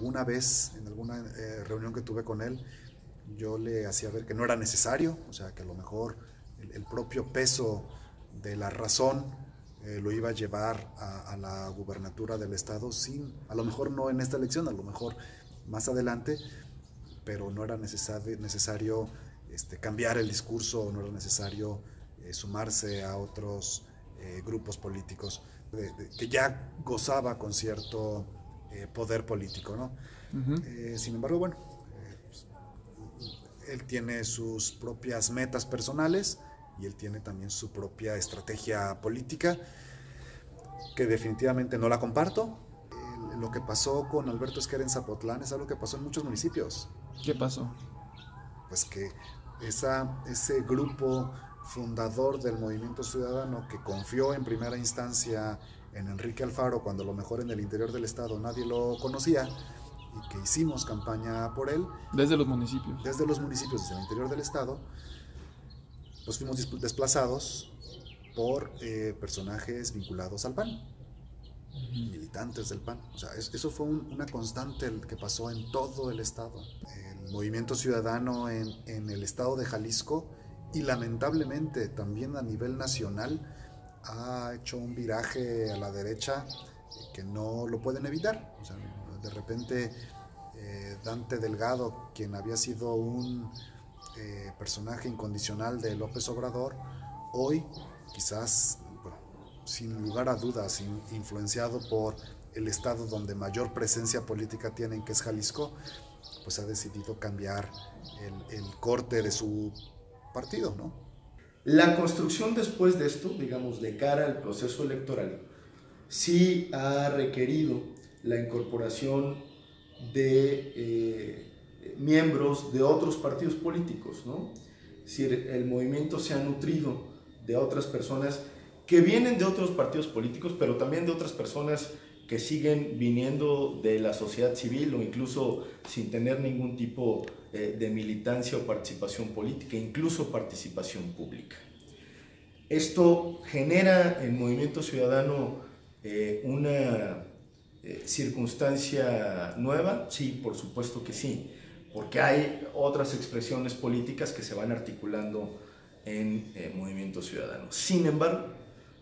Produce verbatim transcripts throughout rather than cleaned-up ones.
alguna vez, en alguna eh, reunión que tuve con él, yo le hacía ver que no era necesario, o sea, que a lo mejor el, el propio peso de la razón eh, lo iba a llevar a, a la gubernatura del estado, sin, a lo mejor no en esta elección, a lo mejor más adelante, pero no era necesario, necesario este, cambiar el discurso, no era necesario eh, sumarse a otros eh, grupos políticos de, de, que ya gozaba con cierto eh, poder político, ¿no? Uh-huh. eh, sin embargo, bueno, eh, pues, él tiene sus propias metas personales y él tiene también su propia estrategia política, que definitivamente no la comparto. Eh, lo que pasó con Alberto Esquerra en Zapotlán es algo que pasó en muchos municipios. ¿Qué pasó? Pues que esa, ese grupo fundador del Movimiento Ciudadano, que confió en primera instancia en Enrique Alfaro, cuando a lo mejor en el interior del estado nadie lo conocía, y que hicimos campaña por él. Desde los municipios. Desde los municipios, desde el interior del estado, pues fuimos desplazados por eh, personajes vinculados al PAN, militantes del PAN. O sea, es, eso fue un, una constante que pasó en todo el estado. El Movimiento Ciudadano en, en el estado de Jalisco, y lamentablemente también a nivel nacional, ha hecho un viraje a la derecha que no lo pueden evitar. O sea, de repente eh, Dante Delgado, quien había sido un eh, personaje incondicional de López Obrador, hoy quizás, bueno, sin lugar a dudas, in, influenciado por el estado donde mayor presencia política tienen, que es Jalisco, pues ha decidido cambiar el, el corte de su partido, ¿no? La construcción después de esto, digamos, de cara al proceso electoral, sí ha requerido la incorporación de eh, miembros de otros partidos políticos, ¿no? Si el movimiento se ha nutrido de otras personas que vienen de otros partidos políticos, pero también de otras personas que siguen viniendo de la sociedad civil, o incluso sin tener ningún tipo eh, de militancia o participación política, incluso participación pública. Esto genera en Movimiento Ciudadano eh, una eh, circunstancia nueva. Sí, por supuesto que sí, porque hay otras expresiones políticas que se van articulando en eh, Movimiento Ciudadano. Sin embargo,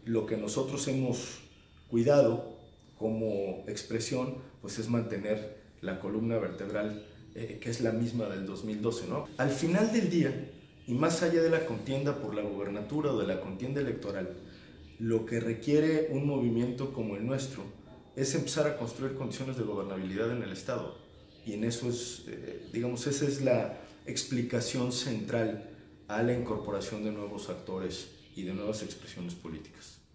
lo que nosotros hemos cuidado como expresión, pues es mantener la columna vertebral eh, que es la misma del dos mil doce, ¿no? Al final del día, y más allá de la contienda por la gubernatura o de la contienda electoral, lo que requiere un movimiento como el nuestro es empezar a construir condiciones de gobernabilidad en el estado, y en eso es, eh, digamos, esa es la explicación central a la incorporación de nuevos actores y de nuevas expresiones políticas.